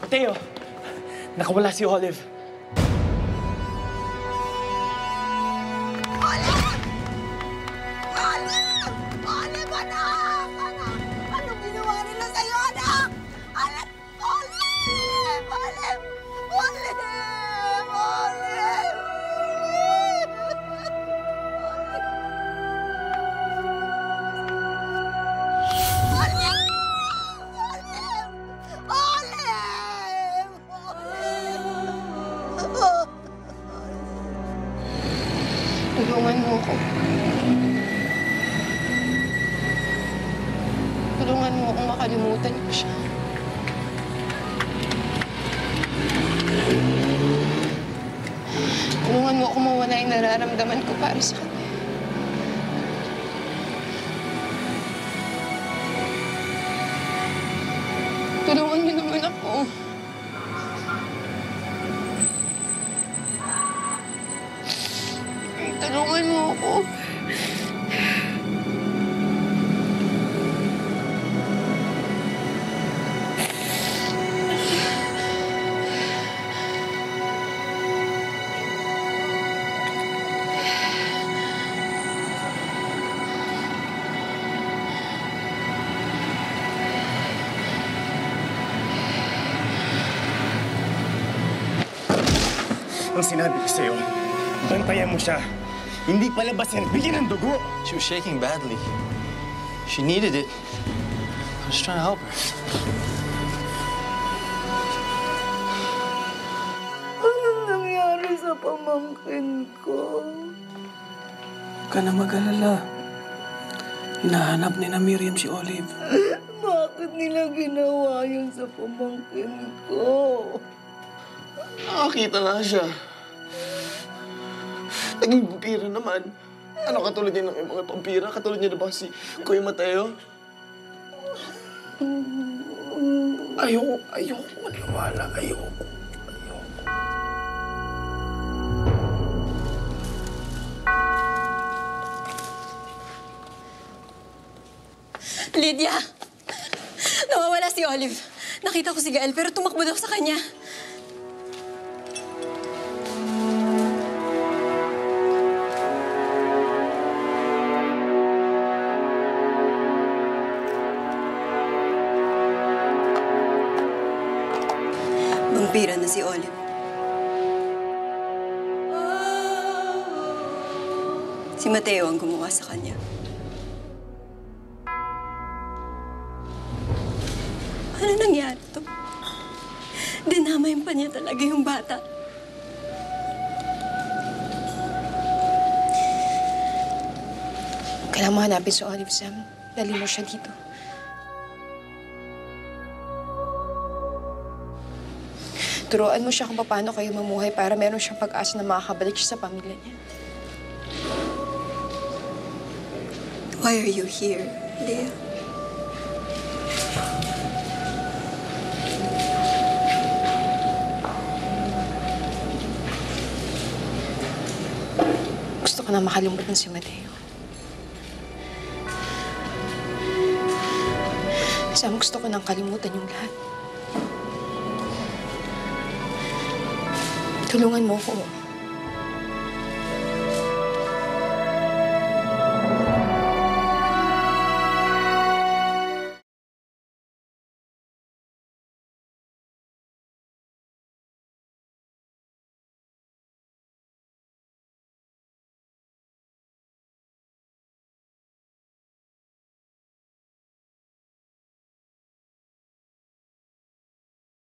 Mateo, nakawala si Olive. Tulungan mo akong makalimutan ko siya. Tulungan mo akong mawala yung nararamdaman ko para sa kanya. Tulungan niyo naman ako. Tulungan mo ako. Ang sinabi ko sa'yo, bantayan mo siya. Hindi palabas yan. Bigyan ng dugo. She was shaking badly. She needed it. I was trying to help her. Anong nangyari sa pamangkin ko? Huwag ka na mag-alala. Hinahanap ni na Miriam si Olive. Bakit nila ginawa yun sa pamangkin ko? Nakakita nga siya. Naging bumpira naman. Ano katulad niya ng mga pampira? Katulad niya na ba si Kuya Mateo? Ayoko maniwala. Ayoko. Lydia! Nawawala si Olive. Nakita ko si Gael pero tumakbo daw sa kanya. Bira na si Olive. Si Mateo ang gumawa sa kanya. Ano nangyari to? Dinamayin pa niya talaga yung bata. Kailangan mo hanapin si Olive, Sam. Dali mo siya dito. Turuan mo siya kung paano kayo mamuhay para meron siyang pag-asa na makakabalik siya sa pamilya niya. Why are you here, Leah? Gusto ko na makalimutan si Mateo. Sam, gusto ko nang kalimutan yung lahat. Tulungan mo ko.